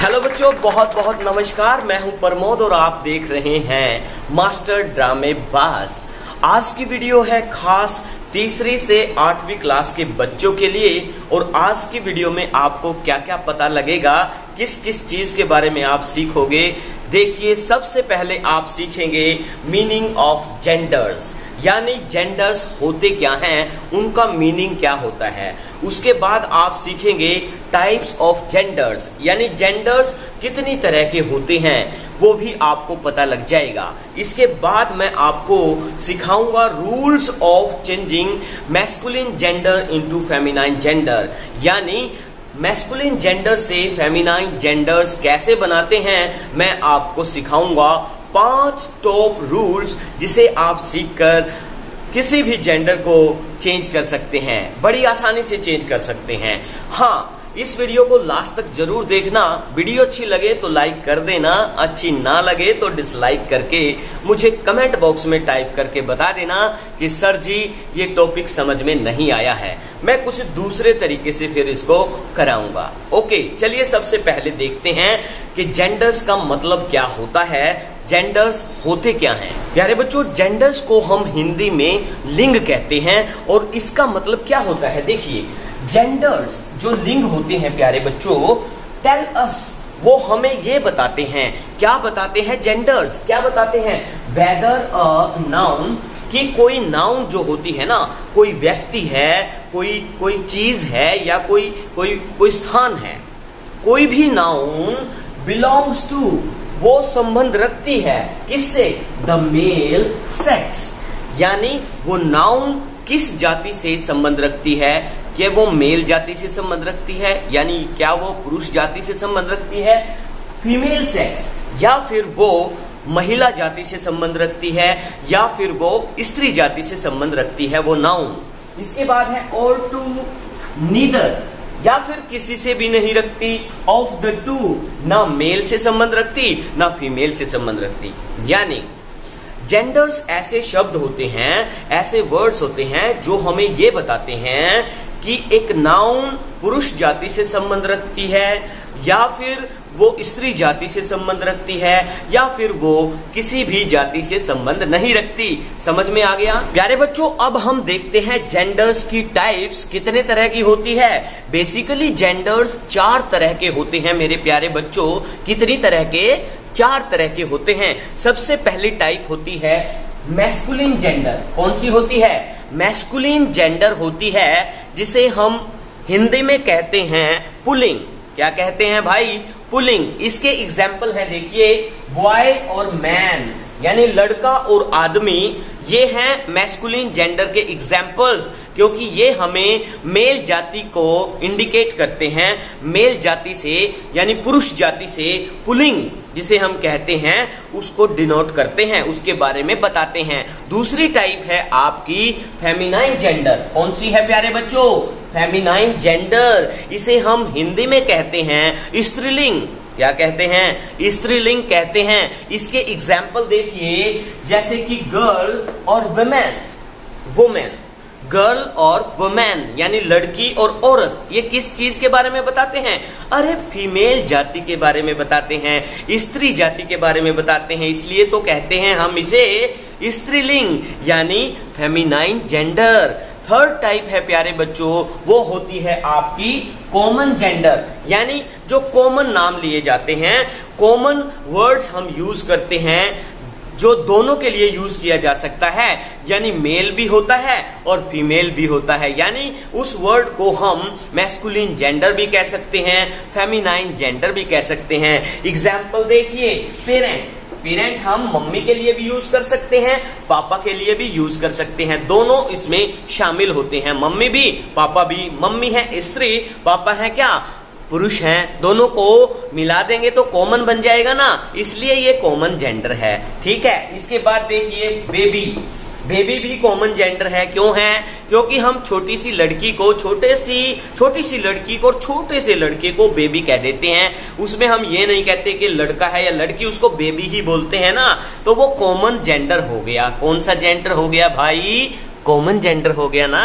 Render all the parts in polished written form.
Hello बच्चों, बहुत बहुत नमस्कार। मैं हूं प्रमोद और आप देख रहे हैं मास्टर ड्रामे बास। आज की वीडियो है खास तीसरी से आठवीं क्लास के बच्चों के लिए। और आज की वीडियो में आपको क्या क्या पता लगेगा, किस किस चीज के बारे में आप सीखोगे। देखिए, सबसे पहले आप सीखेंगे मीनिंग ऑफ जेंडर्स, यानी जेंडर्स होते क्या हैं, उनका मीनिंग क्या होता है। उसके बाद आप सीखेंगे टाइप्स ऑफ जेंडर्स, यानी जेंडर्स कितनी तरह के होते हैं वो भी आपको पता लग जाएगा। इसके बाद मैं आपको सिखाऊंगा rules of changing masculine gender into feminine gender, यानी मैस्कुलिन जेंडर से फेमिनाइन जेंडर्स कैसे बनाते हैं मैं आपको सिखाऊंगा। 5 टॉप रूल्स जिसे आप सीखकर किसी भी जेंडर को चेंज कर सकते हैं, बड़ी आसानी से चेंज कर सकते हैं। हाँ, इस वीडियो को लास्ट तक जरूर देखना। वीडियो अच्छी लगे तो लाइक कर देना, अच्छी ना लगे तो डिसलाइक करके मुझे कमेंट बॉक्स में टाइप करके बता देना कि सर जी ये टॉपिक समझ में नहीं आया है, मैं कुछ दूसरे तरीके से फिर इसको कराऊंगा। ओके, चलिए सबसे पहले देखते हैं कि जेंडर्स का मतलब क्या होता है, जेंडर्स होते क्या हैं। प्यारे बच्चों, जेंडर्स को हम हिंदी में लिंग कहते हैं और इसका मतलब क्या होता है। देखिए, जेंडर्स जो लिंग होते हैं प्यारे बच्चों, टेल अस, वो हमें ये बताते हैं। क्या बताते हैं जेंडर्स, क्या बताते हैं? वेदर अ नाउन, कि कोई नाउन जो होती है ना, कोई व्यक्ति है, कोई चीज है या कोई स्थान है, कोई भी नाउन बिलोंग्स टू, वो संबंध रखती है किससे? द मेल सेक्स, यानी वो नाउन किस जाति से संबंध रखती है, कि वो मेल जाति से संबंध रखती है, यानी क्या वो पुरुष जाति से संबंध रखती है, फीमेल सेक्स, या फिर वो महिला जाति से संबंध रखती है, या फिर वो स्त्री जाति से संबंध रखती है, वो नाउन। इसके बाद है और टू, नीदर, या फिर किसी से भी नहीं रखती। ऑफ द टू, ना मेल से संबंध रखती ना फीमेल से संबंध रखती। यानी जेंडर्स ऐसे शब्द होते हैं, ऐसे वर्ड्स होते हैं जो हमें ये बताते हैं कि एक नाउन पुरुष जाति से संबंध रखती है, या फिर वो स्त्री जाति से संबंध रखती है, या फिर वो किसी भी जाति से संबंध नहीं रखती। समझ में आ गया प्यारे बच्चों। अब हम देखते हैं जेंडर्स की टाइप्स कितने तरह की होती है। बेसिकली जेंडर्स 4 तरह के होते हैं मेरे प्यारे बच्चों। कितनी तरह के? 4 तरह के होते हैं। सबसे पहली टाइप होती है मैस्कुलिन जेंडर। कौन सी होती है? मैस्कुलिन जेंडर होती है, जिसे हम हिंदी में कहते हैं पुल्लिंग। क्या कहते हैं भाई? पुल्लिंग। इसके एग्जाम्पल है, देखिए, बॉय और मैन, यानी लड़का और आदमी। ये हैं मैस्कुलिन जेंडर के एग्जाम्पल्स, क्योंकि ये हमें मेल जाति को इंडिकेट करते हैं। मेल जाति से यानी पुरुष जाति से पुल्लिंग जिसे हम कहते हैं उसको डिनोट करते हैं, उसके बारे में बताते हैं। दूसरी टाइप है आपकी फेमिनाइन जेंडर। कौन सी है प्यारे बच्चों? Feminine gender. इसे हम हिंदी में कहते हैं स्त्रीलिंग। क्या कहते हैं? स्त्रीलिंग कहते हैं। इसके एग्जाम्पल देखिए, जैसे कि गर्ल और वुमेन, वुमेन, गर्ल और वुमेन यानी लड़की और औरत। ये किस चीज के बारे में बताते हैं? अरे फीमेल जाति के बारे में बताते हैं, स्त्री जाति के बारे में बताते हैं। इसलिए तो कहते हैं हम इसे स्त्रीलिंग यानी फेमिनाइन जेंडर। थर्ड टाइप है प्यारे बच्चों, वो होती है आपकी कॉमन जेंडर, यानी जो कॉमन नाम लिए जाते हैं, कॉमन वर्ड्स हम यूज करते हैं जो दोनों के लिए यूज किया जा सकता है, यानी मेल भी होता है और फीमेल भी होता है। यानी उस वर्ड को हम मैस्कुलिन जेंडर भी कह सकते हैं, फेमिनाइन जेंडर भी कह सकते हैं। एग्जाम्पल देखिए, पेरेंट। पेरेंट हम मम्मी के लिए भी यूज कर सकते हैं, पापा के लिए भी यूज कर सकते हैं, दोनों इसमें शामिल होते हैं। मम्मी भी, पापा भी। मम्मी है स्त्री, पापा है क्या? पुरुष है। दोनों को मिला देंगे तो कॉमन बन जाएगा ना, इसलिए ये कॉमन जेंडर है। ठीक है, इसके बाद देखिए बेबी। बेबी भी कॉमन जेंडर है। क्यों है? क्योंकि हम छोटी सी लड़की को, छोटी सी लड़की को, छोटे से लड़के को बेबी कह देते हैं। उसमें हम ये नहीं कहते कि लड़का है या लड़की, उसको बेबी ही बोलते हैं ना, तो वो कॉमन जेंडर हो गया। कौन सा जेंडर हो गया भाई? कॉमन जेंडर हो गया ना।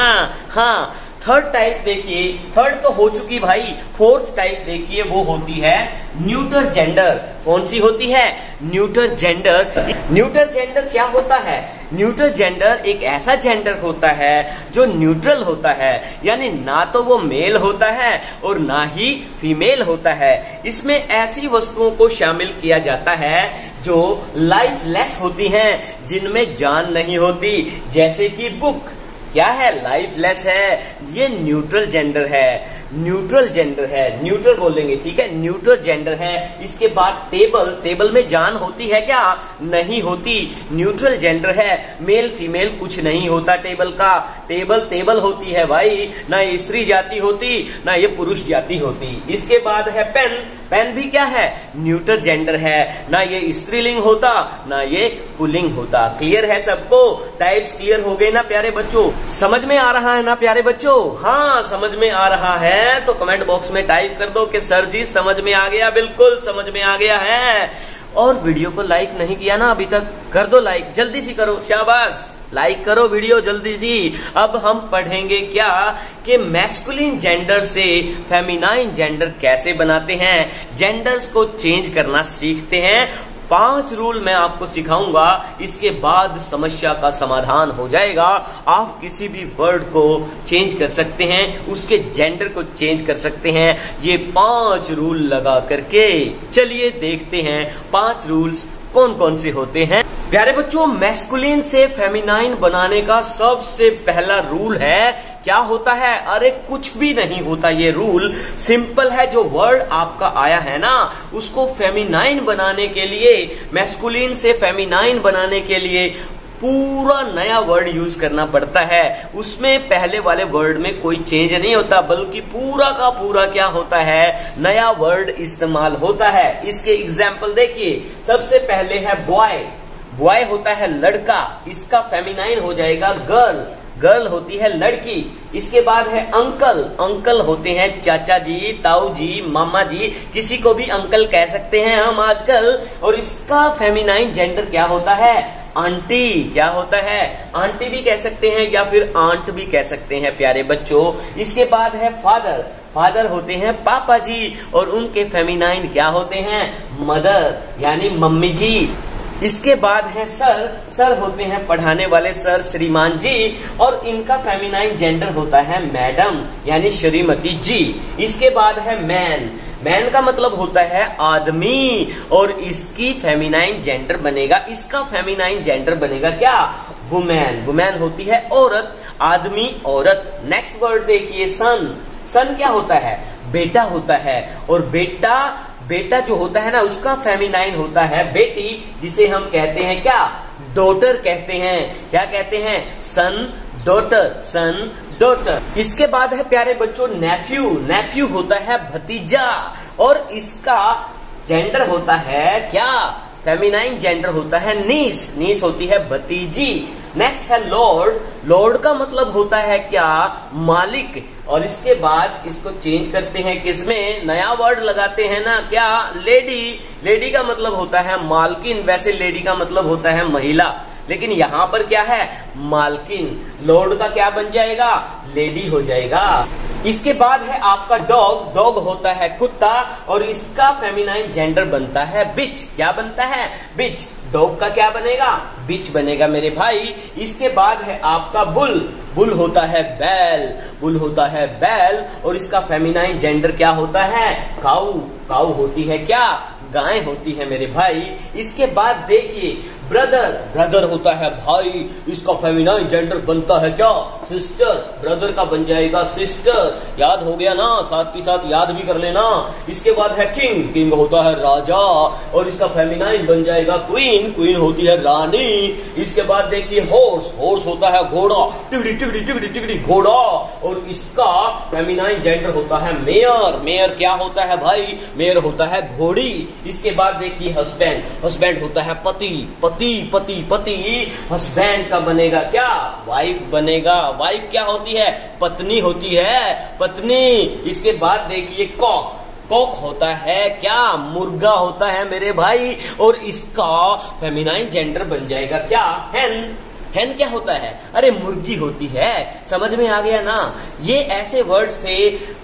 हाँ, थर्ड टाइप देखिए, थर्ड तो हो चुकी भाई, फोर्थ टाइप देखिए वो होती है न्यूटर जेंडर। कौन सी होती है? Neuter gender. न्यूटर जेंडर क्या होता है? न्यूटर जेंडर एक ऐसा जेंडर होता है जो न्यूट्रल होता है, यानी ना तो वो मेल होता है और ना ही फीमेल होता है। इसमें ऐसी वस्तुओं को शामिल किया जाता है जो लाइफलेस होती हैं, जिनमें जान नहीं होती, जैसे कि बुक। क्या है? लाइफलेस है, ये न्यूट्रल जेंडर है, न्यूट्रल जेंडर है, न्यूट्रल बोलेंगे, ठीक है, न्यूट्रल जेंडर है। इसके बाद टेबल, टेबल में जान होती है क्या? नहीं होती, न्यूट्रल जेंडर है, मेल फीमेल कुछ नहीं होता टेबल का। टेबल टेबल होती है भाई, ना ये स्त्री जाति होती ना ये पुरुष जाति होती। इसके बाद है पेन। पेन भी क्या है? न्यूट्रल जेंडर है, ना ये स्त्रीलिंग होता ना ये पुल्लिंग होता। क्लियर है सबको? टाइप्स क्लियर हो गए ना प्यारे बच्चों? समझ में आ रहा है ना प्यारे बच्चों? हाँ समझ में आ रहा है तो कमेंट बॉक्स में टाइप कर दो कि सर जी समझ में आ गया, बिल्कुल समझ में आ गया है। और वीडियो को लाइक नहीं किया ना अभी तक, कर दो लाइक, जल्दी सी करो, शाबाश, लाइक करो वीडियो जल्दी सी। अब हम पढ़ेंगे क्या कि मैस्कुलिन जेंडर से फेमिनाइन जेंडर कैसे बनाते हैं, जेंडर्स को चेंज करना सीखते हैं। 5 रूल मैं आपको सिखाऊंगा, इसके बाद समस्या का समाधान हो जाएगा। आप किसी भी वर्ड को चेंज कर सकते हैं, उसके जेंडर को चेंज कर सकते हैं, ये 5 रूल लगा करके। चलिए देखते हैं 5 रूल्स कौन कौन से होते हैं। प्यारे बच्चों, मैस्कुलिन से फेमिनाइन बनाने का सबसे पहला रूल है, क्या होता है? अरे कुछ भी नहीं होता, ये रूल सिंपल है। जो वर्ड आपका आया है ना, उसको फेमिनाइन बनाने के लिए, मैस्कुलिन से फेमिनाइन बनाने के लिए पूरा नया वर्ड यूज करना पड़ता है। उसमें पहले वाले वर्ड में कोई चेंज नहीं होता, बल्कि पूरा का पूरा क्या होता है, नया वर्ड इस्तेमाल होता है। इसके एग्जाम्पल देखिए, सबसे पहले है बॉय। बॉय होता है लड़का, इसका फेमिनाइन हो जाएगा गर्ल, गर्ल होती है लड़की। इसके बाद है अंकल। अंकल होते हैं चाचा जी, ताऊ जी, मामा जी, किसी को भी अंकल कह सकते हैं हम आजकल। और इसका फेमिनाइन जेंडर क्या होता है? आंटी। क्या होता है? आंटी भी कह सकते हैं या फिर आंट भी कह सकते हैं प्यारे बच्चों। इसके बाद है फादर। फादर होते हैं पापा जी और उनके फेमिनाइन क्या होते हैं? मदर, यानी मम्मी जी। इसके बाद है सर। सर होते हैं पढ़ाने वाले सर, श्रीमान जी, और इनका फेमिनाइन जेंडर होता है मैडम, यानी श्रीमती जी। इसके बाद है मैन। मैन का मतलब होता है आदमी, और इसकी फेमिनाइन जेंडर बनेगा, इसका फेमिनाइन जेंडर बनेगा क्या? वुमेन। वुमेन होती है औरत, आदमी औरत। नेक्स्ट वर्ड देखिए, सन। सन क्या होता है? बेटा होता है, और बेटा, बेटा जो होता है ना, उसका फेमिनाइन होता है बेटी, जिसे हम कहते हैं क्या? डॉटर कहते हैं। क्या कहते हैं? Son daughter, son daughter. इसके बाद है प्यारे बच्चों नेफ्यू। नेफ्यू होता है भतीजा, और इसका जेंडर होता है क्या? फेमिनाइन जेंडर होता है नीस। नीस होती है भतीजी। नेक्स्ट है लॉर्ड। लॉर्ड का मतलब होता है क्या? मालिक। और इसके बाद इसको चेंज करते हैं किसमें? नया वर्ड लगाते हैं ना, क्या? लेडी। लेडी का मतलब होता है मालकिन। वैसे लेडी का मतलब होता है महिला, लेकिन यहाँ पर क्या है? मालकिन। लॉर्ड का क्या बन जाएगा? लेडी हो जाएगा। इसके बाद है आपका डॉग। डॉग होता है कुत्ता, और इसका फेमिनाइन जेंडर बनता है बिच। क्या बनता है? बिच। डॉग का क्या बनेगा? बिच बनेगा मेरे भाई। इसके बाद है आपका बुल। बुल होता है बैल। बुल होता है बैल, और इसका फेमिनाइन जेंडर क्या होता है? काऊ। काऊ होती है क्या? गाय होती है मेरे भाई। इसके बाद देखिए ब्रदर। ब्रदर होता है भाई, इसका फेमिनाइन जेंडर बनता है क्या? सिस्टर। ब्रदर का बन जाएगा सिस्टर। याद हो गया ना, साथ के साथ याद भी कर लेना। इसके बाद है किंग। किंग होता है राजा, और इसका फेमिनाइन बन जाएगा क्वीन। क्वीन होती है रानी। इसके बाद देखिए हॉर्स। हॉर्स होता है घोड़ा, टिकड़ी टिकड़ी टिकड़ी टिकड़ी घोड़ा, और इसका फेमिनाइन जेंडर होता है मेयर। मेयर क्या होता है भाई? मेयर होता है घोड़ी। इसके बाद देखिए हस्बैंड। हस्बैंड होता है पति। पति पति पति हस्बैंड का बनेगा क्या? वाइफ बनेगा। वाइफ क्या होती है? पत्नी होती है, पत्नी। इसके बाद देखिए कॉक। कॉक होता है क्या? मुर्गा होता है मेरे भाई, और इसका फेमिनाइन जेंडर बन जाएगा क्या? हैन। हैन क्या होता है? अरे मुर्गी होती है। समझ में आ गया ना? ये ऐसे वर्ड्स थे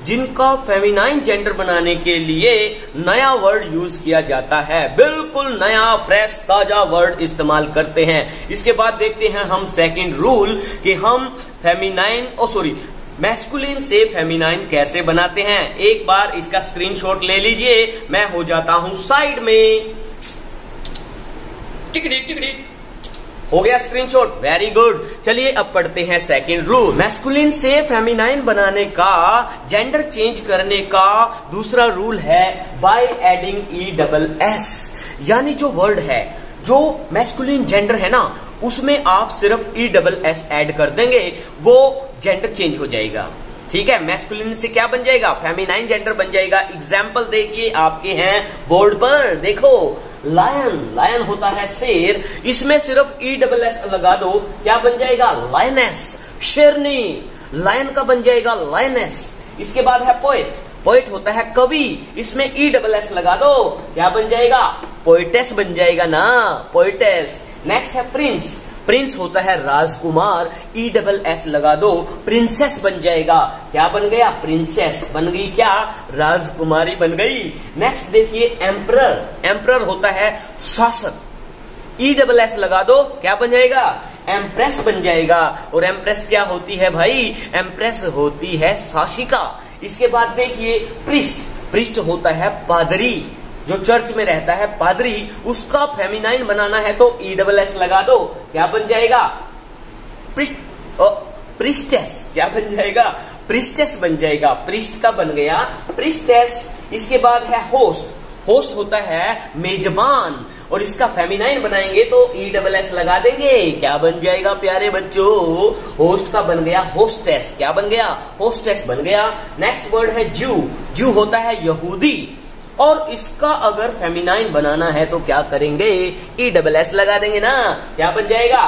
जिनका फेमिनाइन जेंडर बनाने के लिए नया वर्ड यूज किया जाता है। बिल्कुल नया फ्रेश ताजा वर्ड इस्तेमाल करते हैं। इसके बाद देखते हैं हम सेकंड रूल कि हम मैस्कुलिन से फेमिनाइन कैसे बनाते हैं। एक बार इसका स्क्रीनशॉट ले लीजिए। मैं हो जाता हूं साइड में। टिकड़ी टिकड़ी हो गया स्क्रीनशॉट, वेरी गुड। चलिए अब पढ़ते हैं सेकंड रूल। मैस्कुलिन से फेमिनाइन बनाने का, जेंडर चेंज करने का दूसरा रूल है by adding E double S. यानी जो वर्ड है, जो मैस्कुलिन जेंडर है ना, उसमें आप सिर्फ ई डबल एस एड कर देंगे, वो जेंडर चेंज हो जाएगा। ठीक है, मैस्कुलिन से क्या बन जाएगा? फेमिनाइन जेंडर बन जाएगा। एग्जाम्पल देखिए आपके हैं बोर्ड पर। देखो लायन, लायन होता है शेर, इसमें सिर्फ ई डबल एस लगा दो, क्या बन जाएगा? लायनेस। शेरनी लायन का बन जाएगा लायनेस। इसके बाद है पोएट, पोएट होता है कवि, इसमें ई डबल एस लगा दो, क्या बन जाएगा? पोएटेस बन जाएगा ना, पोएटेस। नेक्स्ट है प्रिंस, प्रिंस होता है राजकुमार, ई डबल एस लगा दो, प्रिंसेस बन जाएगा। क्या बन गया? प्रिंसेस बन गई, क्या? राजकुमारी बन गई। नेक्स्ट देखिए एम्परर, एम्परर होता है शासक, ई डबल एस लगा दो, क्या बन जाएगा? एम्प्रेस बन जाएगा। और एम्प्रेस क्या होती है भाई? एम्प्रेस होती है शासिका। इसके बाद देखिए प्रिस्ट, प्रिस्ट होता है पादरी, जो चर्च में रहता है पादरी, उसका फेमिनाइन बनाना है तो ई डबल एस लगा दो, क्या बन जाएगा? प्रिस्टेस। क्या बन जाएगा? प्रिस्टेस बन जाएगा। प्रिस्ट का बन गया प्रिस्टेस। इसके बाद है होस्ट, होस्ट होता है मेजबान, और इसका फेमिनाइन बनाएंगे तो ई डबल एस लगा देंगे, क्या बन जाएगा प्यारे बच्चों? होस्ट का बन गया होस्टेस, क्या बन गया? होस्टेस बन गया। नेक्स्ट वर्ड है ज्यू, ज्यू होता है यहूदी, और इसका अगर फेमिनाइन बनाना है तो क्या करेंगे? ई डबल एस लगा देंगे ना, क्या बन जाएगा?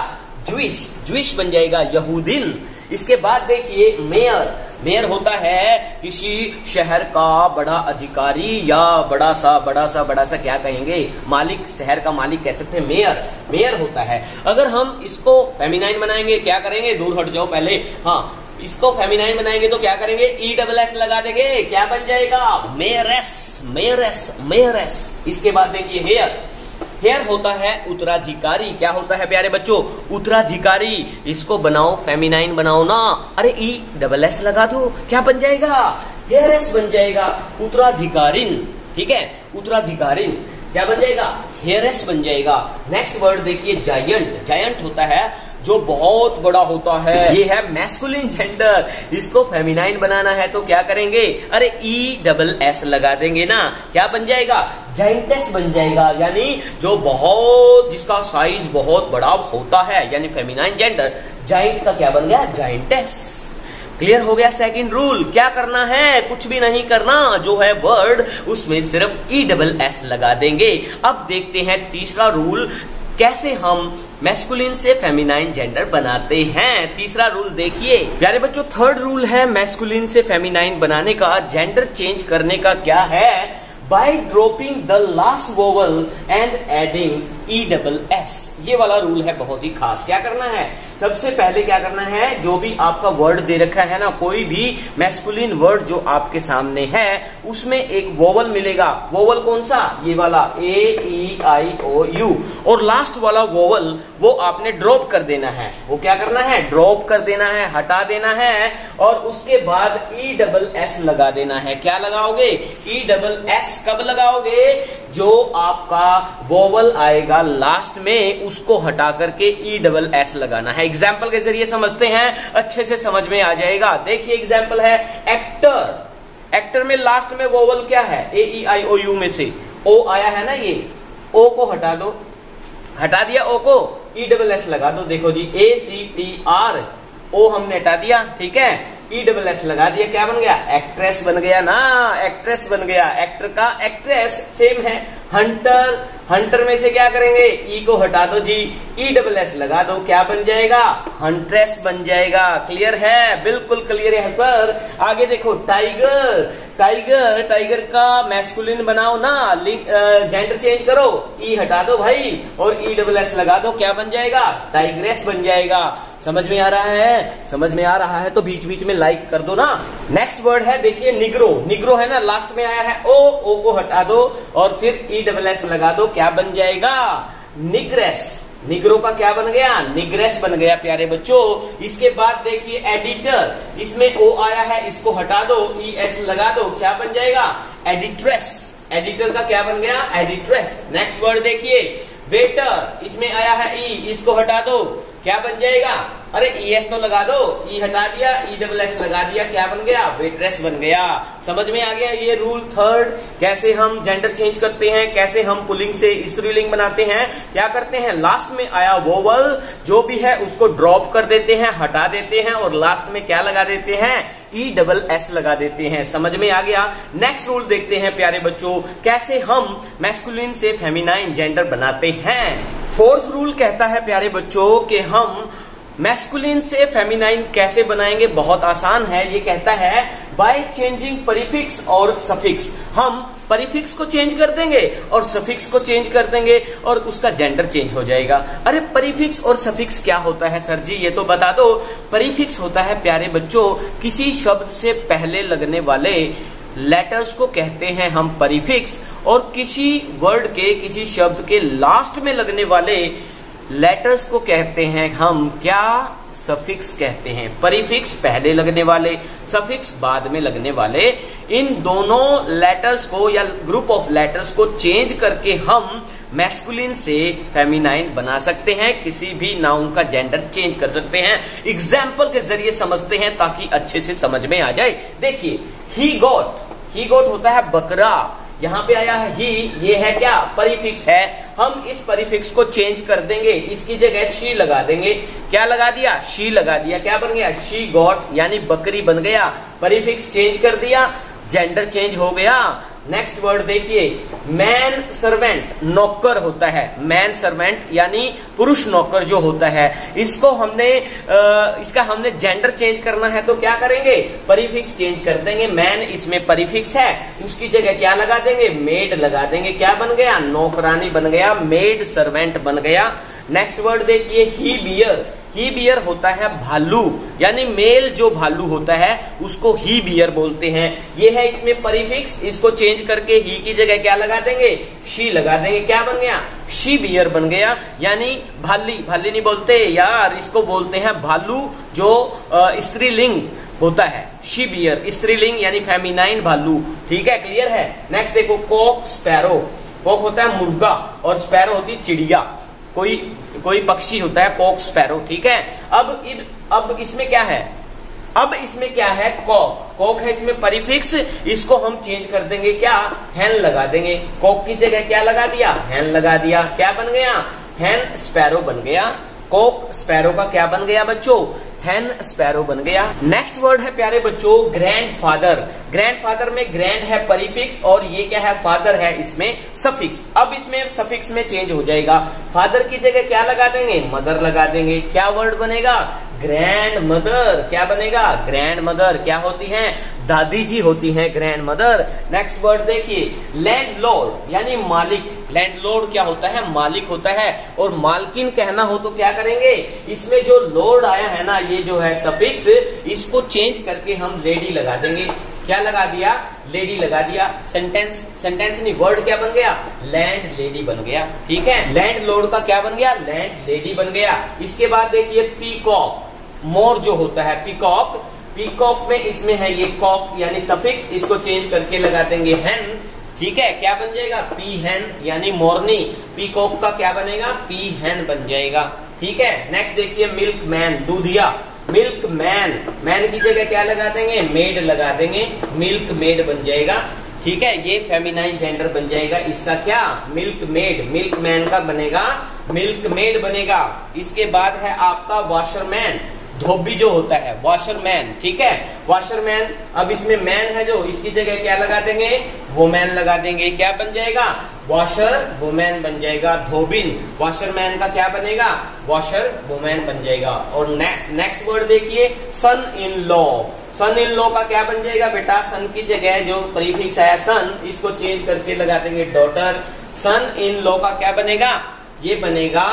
ज्यूइश, ज्यूइश बन जाएगा, यहूदिन। इसके बाद देखिए मेयर, मेयर होता है किसी शहर का बड़ा अधिकारी या बड़ा सा क्या कहेंगे? मालिक, शहर का मालिक कह सकते हैं मेयर, मेयर होता है। अगर हम इसको फेमिनाइन बनाएंगे क्या करेंगे? दूर हट जाओ पहले। हाँ, इसको फेमिनाइन बनाएंगे तो क्या करेंगे? ई डबल एस लगा देंगे, क्या बन जाएगा? मेयरेस, मेयरेस, मेयरेस। इसके बाद देखिए हेयर, हेयर होता है उत्तराधिकारी, क्या होता है प्यारे बच्चों? उत्तराधिकारी। इसको बनाओ फेमिनाइन बनाओ ना, अरे ई डबल एस लगा दो, क्या बन जाएगा? हेयरेस बन जाएगा। उत्तराधिकारिन, ठीक है, उत्तराधिकारिन क्या बन जाएगा? हेयरेस बन जाएगा। नेक्स्ट वर्ड देखिए जायंट, जायंट होता है जो बहुत बड़ा होता है, ये है मैस्कुलिन जेंडर, इसको फेमिनाइन बनाना है तो क्या करेंगे? अरे ई डबल एस लगा देंगे ना, क्या बन जाएगा? जाइंटेस बन जाएगा। यानी जो बहुत, जिसका साइज बहुत बड़ा होता है, यानी फेमिनाइन जेंडर जाइंट का क्या बन गया? जाइंटेस। क्लियर हो गया सेकंड रूल। क्या करना है? कुछ भी नहीं करना, जो है वर्ड उसमें सिर्फ ई डबल एस लगा देंगे। अब देखते हैं तीसरा रूल, कैसे हम मैस्कुलिन से फेमिनाइन जेंडर बनाते हैं। तीसरा रूल देखिए प्यारे बच्चों। थर्ड रूल है मैस्कुलिन से फेमिनाइन बनाने का, जेंडर चेंज करने का, क्या है? By dropping the last vowel and adding E double S. ये वाला रूल है बहुत ही खास। क्या करना है? सबसे पहले क्या करना है, जो भी आपका वर्ड दे रखा है ना, कोई भी मैस्कुलिन वर्ड जो आपके सामने है, उसमें एक वोवल मिलेगा। वोवल कौन सा? ये वाला ए ई आई ओ यू, और लास्ट वाला वोवल वो आपने ड्रॉप कर देना है। वो क्या करना है? ड्रॉप कर देना है, हटा देना है, और उसके बाद ई डबल एस लगा देना है। क्या लगाओगे? ई डबल एस कब लगाओगे? जो आपका वोवल आएगा लास्ट में, उसको हटा करके ई डबल एस लगाना है। एग्जाम्पल के जरिए समझते हैं, अच्छे से समझ में आ जाएगा। देखिए एग्जाम्पल है एक्टर, एक्टर में लास्ट में वोवल क्या है? ए ई आई ओ यू में से ओ आया है ना, ये ओ को हटा दो, हटा दिया ओ को, ई डबल एस लगा दो। देखो जी ए सी टी आर, ओ हमने हटा दिया, ठीक है, ई डबल एस लगा दिया, क्या बन गया? एक्ट्रेस बन गया ना, एक्ट्रेस बन गया। एक्टर का एक्ट्रेस सेम है, हंटर, हंटर में से क्या करेंगे, ई को हटा दो जी, ई डबल एस लगा दो, क्या बन जाएगा, हंट्रेस बन जाएगा। क्लियर है, बिल्कुल क्लियर है सर। आगे देखो टाइगर, टाइगर, टाइगर का मैस्कुलिन बनाओ ना, जेंडर चेंज करो, ई हटा दो भाई और ई डबल एस लगा दो, क्या बन जाएगा, टाइग्रेस बन जाएगा। समझ में आ रहा है, समझ में आ रहा है तो बीच बीच में लाइक कर दो ना। नेक्स्ट वर्ड है देखिए निग्रो, निग्रो है ना लास्ट में आया है ओ, ओ को हटा दो और फिर ई डबल एस लगा दो, क्या बन जाएगा, निग्रेस। निग्रो का क्या बन गया, निग्रेस बन गया प्यारे बच्चों। इसके बाद देखिए एडिटर, इसमें ओ आया है, इसको हटा दो, ई एस लगा दो, क्या बन जाएगा, एडिट्रेस। एडिटर का क्या बन गया, एडिट्रेस। नेक्स्ट वर्ड देखिए वेटर, इसमें आया है ई, इसको हटा दो, क्या बन जाएगा, अरे ई एस तो लगा दो, ई हटा दिया, ई डबल एस लगा दिया, क्या बन गया, वेट्रेस बन गया। समझ में आ गया ये रूल थर्ड, कैसे हम जेंडर चेंज करते हैं, कैसे हम पुल्लिंग से स्त्रीलिंग बनाते हैं, क्या करते हैं, लास्ट में आया वोवल जो भी है उसको ड्रॉप कर देते हैं, हटा देते हैं और लास्ट में क्या लगा देते हैं, ई डबल एस लगा देते हैं। समझ में आ गया। नेक्स्ट रूल देखते हैं प्यारे बच्चों, कैसे हम मैस्कुलिन से फेमिनाइन जेंडर बनाते हैं। फोर्थ रूल कहता है प्यारे बच्चों कि हम मैस्कुलिन से फेमिनाइन कैसे बनाएंगे, बहुत आसान है। ये कहता है बाय चेंजिंग परिफिक्स और सफिक्स, हम परिफिक्स को चेंज कर देंगे और सफिक्स को चेंज कर देंगे और उसका जेंडर चेंज हो जाएगा। अरे परिफिक्स और सफिक्स क्या होता है सर जी, ये तो बता दो। परिफिक्स होता है प्यारे बच्चों किसी शब्द से पहले लगने वाले लेटर्स को कहते हैं हम परिफिक्स, और किसी वर्ड के, किसी शब्द के लास्ट में लगने वाले लेटर्स को कहते हैं हम क्या, सफिक्स कहते हैं। परिफिक्स पहले लगने वाले, सफिक्स बाद में लगने वाले, इन दोनों लेटर्स को या ग्रुप ऑफ लेटर्स को चेंज करके हम मैस्कुलिन से फेमिनाइन बना सकते हैं, किसी भी नाउन का जेंडर चेंज कर सकते हैं। एग्जाम्पल के जरिए समझते हैं ताकि अच्छे से समझ में आ जाए। देखिए ही गोट, ही गोट होता है बकरा, यहाँ पे आया है ही, ये है क्या, परिफिक्स है। हम इस परिफिक्स को चेंज कर देंगे, इसकी जगह शी लगा देंगे, क्या लगा दिया, शी लगा दिया, क्या बन गया, शी गॉट, यानी बकरी बन गया। परिफिक्स चेंज कर दिया, जेंडर चेंज हो गया। नेक्स्ट वर्ड देखिए मैन सर्वेंट, नौकर होता है, मैन सर्वेंट यानी पुरुष नौकर जो होता है, इसको हमने इसका हमने जेंडर चेंज करना है तो क्या करेंगे, परिफिक्स चेंज कर देंगे, मैन इसमें परिफिक्स है, उसकी जगह क्या लगा देंगे, मेड लगा देंगे, क्या बन गया, नौकरानी बन गया, मेड सर्वेंट बन गया। नेक्स्ट वर्ड देखिए ही बियर, ही बियर होता है भालू, यानी मेल जो भालू होता है उसको ही बियर बोलते हैं, ये है इसमें परिफिक्स, इसको चेंज करके ही की जगह क्या लगा देंगे, शी लगा देंगे, क्या बन गया, शी बियर बन गया, यानी भाली, भाली नहीं बोलते यार, इसको बोलते हैं भालू जो स्त्रीलिंग होता है, शी बियर स्त्रीलिंग यानी फेमिनाइन भालू। ठीक है, क्लियर है। नेक्स्ट देखो कॉक स्पैरो, कॉक होता है मुर्गा और स्पैरो होती चिड़िया, कोई पक्षी होता है कॉक स्पैरो। ठीक है, अब इसमें क्या है, अब इसमें क्या है, कॉक, कॉक है इसमें परिफिक्स, इसको हम चेंज कर देंगे, क्या, हैन लगा देंगे, कॉक की जगह क्या लगा दिया, हैन लगा दिया, क्या बन गया, हैन स्पैरो बन गया। कॉक स्पैरो का क्या बन गया बच्चों, हैन स्पैरो बन गया। नेक्स्ट वर्ड है प्यारे बच्चों ग्रैंडफादर, ग्रैंडफादर में ग्रैंड है परिफिक्स और ये क्या है, फादर है इसमें सफिक्स। अब इसमें सफिक्स में चेंज हो जाएगा, फादर की जगह क्या लगा देंगे, मदर लगा देंगे, क्या वर्ड बनेगा, ग्रैंड मदर, क्या बनेगा, ग्रैंड मदर, क्या होती हैं, दादी जी होती हैं ग्रैंड मदर। नेक्स्ट वर्ड देखिए लैंडलॉर्ड यानी मालिक, लैंडलॉर्ड क्या होता है, मालिक होता है, और मालकिन कहना हो तो क्या करेंगे, इसमें जो लॉर्ड आया है ना, ये जो है सफिक्स, इसको चेंज करके हम लेडी लगा देंगे, क्या लगा दिया, लेडी लगा दिया, सेंटेंस नहीं, वर्ड क्या बन गया, लैंड लेडी बन गया। ठीक है, लैंड लॉर्ड का क्या बन गया, लैंड लेडी बन गया। इसके बाद देखिए पीकॉक, मोर जो होता है पीकॉक, पीकॉक में इसमें है ये कॉक यानी सफिक्स, इसको चेंज करके लगा देंगे हैन। ठीक है, क्या बन जाएगा, पी हैन यानी मोरनी, पीकॉक का क्या बनेगा, पी हैन बन जाएगा। ठीक है, नेक्स्ट देखिए मिल्क मैन, दूधिया, मिल्क मैन, मैन की जगह क्या लगा देंगे, मेड लगा देंगे, मिल्क मेड बन जाएगा। ठीक है, ये फेमिनाइन जेंडर बन जाएगा इसका, क्या, मिल्क मेड, मिल्क मैन का बनेगा मिल्क मेड बनेगा। इसके बाद है आपका वॉशरमैन, धोबी जो होता है वॉशरमैन। ठीक है, वॉशरमैन, अब इसमें मैन है जो, इसकी जगह क्या लगा देंगे, वोमैन लगा देंगे, क्या बन जाएगा, वॉशर वुमैन बन जाएगा धोबिन, वॉशरमैन का क्या बनेगा, वॉशर वुमैन बन जाएगा। और नेक्स्ट वर्ड देखिए सन in law, sun in law का क्या बन जाएगा बेटा, सन की जगह जो प्रीफिक्स आया सन इसको चेंज करके लगा देंगे डॉटर। सन इन लॉ का क्या बनेगा, ये बनेगा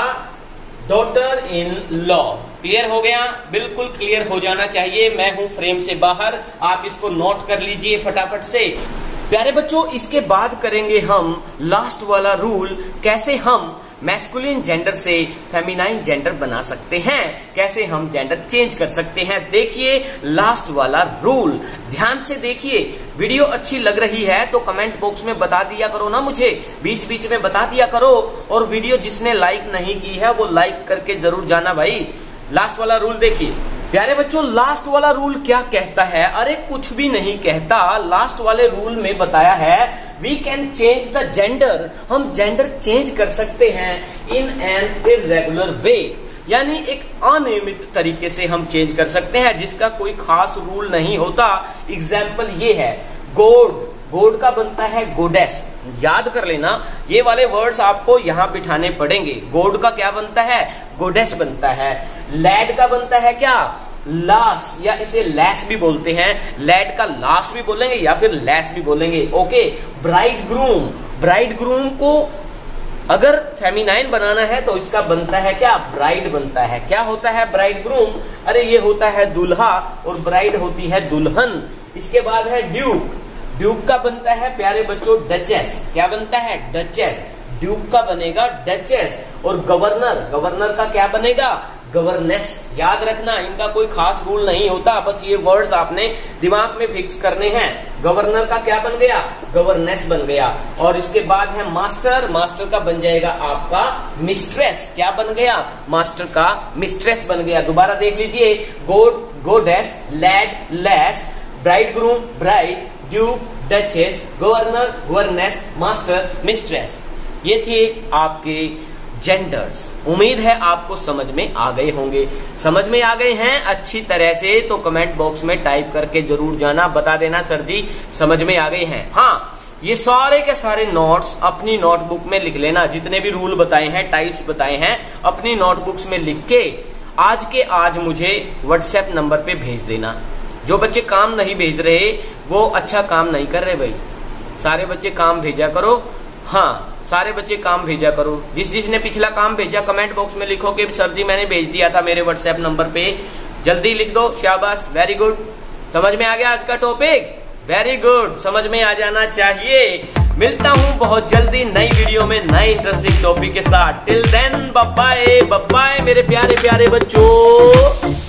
डॉटर इन लॉ। क्लियर हो गया, बिल्कुल क्लियर हो जाना चाहिए। मैं हूं फ्रेम से बाहर, आप इसको नोट कर लीजिए फटाफट से। प्यारे बच्चों, इसके बाद करेंगे हम लास्ट वाला रूल, कैसे हम मैस्कुलिन जेंडर से फेमिनाइन जेंडर बना सकते हैं, कैसे हम जेंडर चेंज कर सकते हैं। देखिए लास्ट वाला रूल ध्यान से देखिए। वीडियो अच्छी लग रही है तो कमेंट बॉक्स में बता दिया करो ना, मुझे बीच बीच में बता दिया करो। और वीडियो जिसने लाइक नहीं की है वो लाइक करके जरूर जाना भाई। लास्ट वाला रूल देखिए प्यारे बच्चों, लास्ट वाला रूल क्या कहता है, अरे कुछ भी नहीं कहता। लास्ट वाले रूल में बताया है we can change the gender, हम जेंडर चेंज कर सकते हैं इन एन इर्रेगुलर वे, यानी एक अनियमित तरीके से हम चेंज कर सकते हैं जिसका कोई खास रूल नहीं होता। एग्जाम्पल ये है गोड, गोड का बनता है गोडेस, याद कर लेना ये वाले वर्ड्स आपको यहाँ बिठाने पड़ेंगे। गोड का क्या बनता है, गोडेस बनता है। लैड का बनता है क्या, लास, या इसे लैस भी बोलते हैं, लैड का लास भी बोलेंगे या फिर लैस भी बोलेंगे। Okay, bride groom, bride groom को अगर फेमिनाइन बनाना है तो इसका बनता है क्या, ब्राइड बनता है। क्या होता है ब्राइड ग्रूम, अरे ये होता है दूल्हा और ब्राइड होती है दुल्हन। इसके बाद है ड्यूक, ड्यूक का बनता है प्यारे बच्चों डचेस, क्या बनता है डचेस, ड्यूक का बनेगा डचेस। और गवर्नर, गवर्नर का क्या बनेगा, गवर्नेस। याद रखना इनका कोई खास रूल नहीं होता, बस ये वर्ड्स आपने दिमाग में फिक्स करने हैं। गवर्नर का क्या बन गया, गवर्नेस बन गया। और इसके बाद है मास्टर, मास्टर का बन जाएगा आपका मिस्ट्रेस, क्या बन गया, मास्टर का मिस्ट्रेस बन गया। दोबारा देख लीजिए गोड goddess, lad lass, bride groom bride, duke duchess, governor governess, master mistress. ये थे आपके जेंडर्स। उम्मीद है आपको समझ में आ गए होंगे। समझ में आ गए हैं अच्छी तरह से तो कमेंट बॉक्स में टाइप करके जरूर जाना, बता देना सर जी समझ में आ गए हैं। हाँ, ये सारे के सारे नोट्स अपनी नोटबुक में लिख लेना, जितने भी रूल बताए हैं, टाइप्स बताए हैं, अपनी नोटबुक्स में लिख के आज मुझे व्हाट्सएप नंबर पे भेज देना। जो बच्चे काम नहीं भेज रहे वो अच्छा काम नहीं कर रहे भाई, सारे बच्चे काम भेजा करो। हाँ, सारे बच्चे काम भेजा करो। जिस जिसने पिछला काम भेजा कमेंट बॉक्स में लिखो कि सर जी मैंने भेज दिया था मेरे व्हाट्सएप नंबर पे, जल्दी लिख दो। शाबाश, वेरी गुड। समझ में आ गया आज का टॉपिक, वेरी गुड, समझ में आ जाना चाहिए। मिलता हूँ बहुत जल्दी नई वीडियो में नए इंटरेस्टिंग टॉपिक के साथ। टिल देन बाय बाय मेरे प्यारे प्यारे बच्चों।